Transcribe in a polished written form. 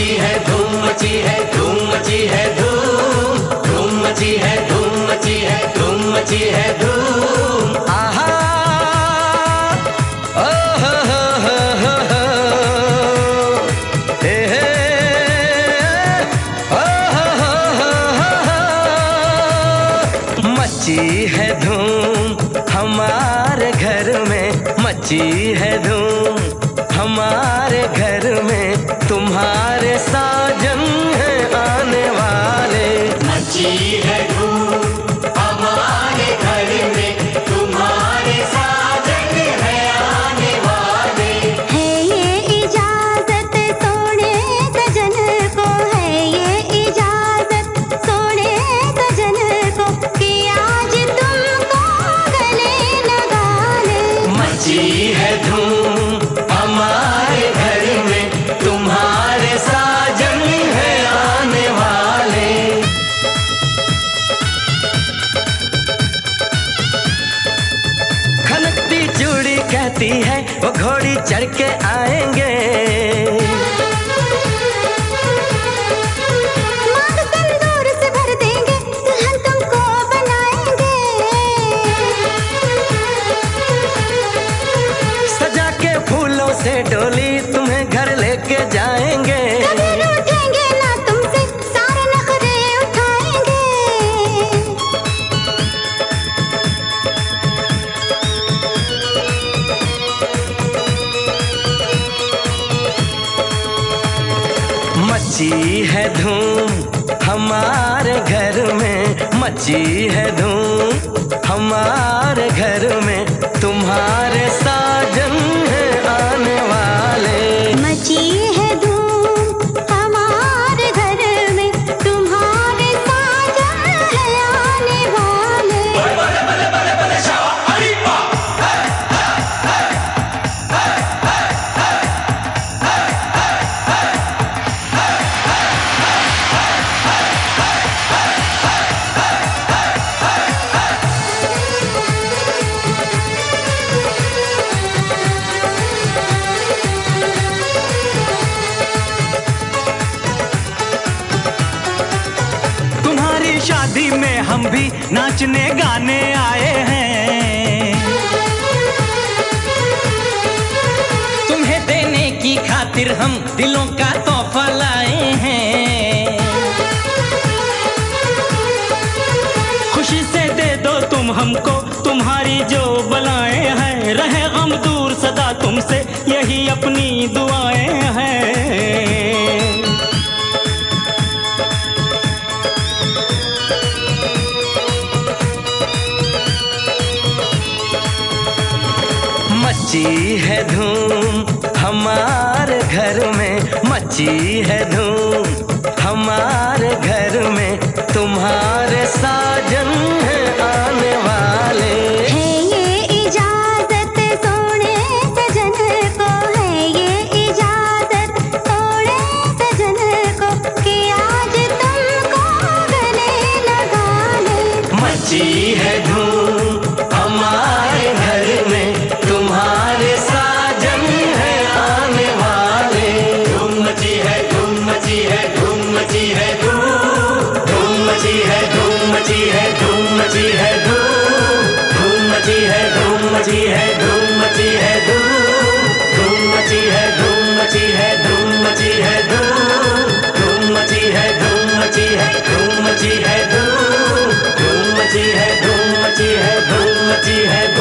मची है धूम मची है धूम मची है धूम, धूम मची है धूम मची है धूम मची है धूम। आहा ओह हे हे ओह मची है धूम हमारे घर में, मची है धूम हमारे घर में, तुम्हारे साजन है आने वाले। मची है धूम हमारे घर में, तुम्हारे साजन है आने वाले। है ये इजाजत सोने सजन को, है ये इजाजत सोने सजन को कि आज तुमको गले लगा ले। मची है धूम हमारे घर में, तुम्हारे साजन है आने वाले। खनकती चूड़ी कहती है वो घोड़ी चढ़ के आएंगे, मांग से भर देंगे दुल्हन तुमको बनाएंगे। सजा के फूलों से डोली तुम्हें घर लेके जाएंगे, कभी रूठेंगे ना तुमसे सारे नखरे उठाएंगे। मची है धूम हमारे घर में, मची है धूम हमारे घर में, तुम्हारे साजन है आने वाले। मची है धूम हमारे घर में, तुम्हारे साजन है आने वाले। शादी में हम भी नाचने गाने आए हैं, तुम्हें देने की खातिर हम दिलों का तोहफा लाए हैं। खुशी से दे दो तुम हमको तुम्हारी जो बलाएं हैं, रहे गम दूर सदा तुमसे यही अपनी दुआएं हैं। मची है धूम हमारे घर में, मची है धूम हमारे घर में, तुम्हारे साजन है आने वाले। है ये इजाजत सोने सजन को, है ये इजाजत सोने सजन को कि आज तुमको गले लगा ले। मची है धूम हमारे घर में, तुम्हारे साजन है आने वाले। धूम मची है धूम मची है धूम मची है धूम, धूम मची है धूम मची है धूम मची है धूम, धूम मची है धूम मची है धूम मची है धूम, धूम मची है धूम मची है धूम मची है धूम, धूम मची है धूम मची है धूम मची है धूम, धूम मची है धूम मची है धूम मची है।